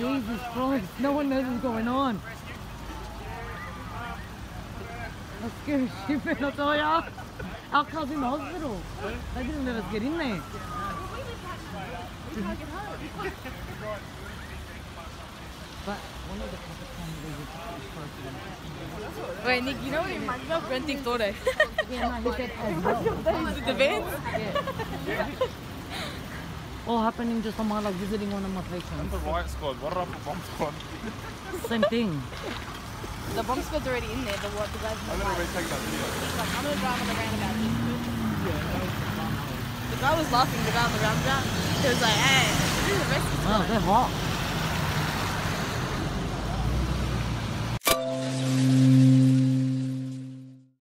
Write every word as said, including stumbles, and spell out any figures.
Jesus Christ, no one knows what's going on. I'm scared as shit, man, I'll tell ya. Our car's in the hospital. They didn't let us get in there. We can't get home. But one of the couple times they were. Wait, Nick, you know what your girlfriend thinks all day? Yeah, no, he said as well. Is it the van? Yeah. All happening just on my, like, visiting one of my patients. I'm the riot squad. What about the bomb squad? Same thing. The bomb squad's already in there, the what? The guys in the I'm going to retake that video. Like, I'm going to drive on the roundabout. Yeah. The guy was laughing, the guy on the roundabout. He was like, hey, this is the rest of the time. Wow, they're hot.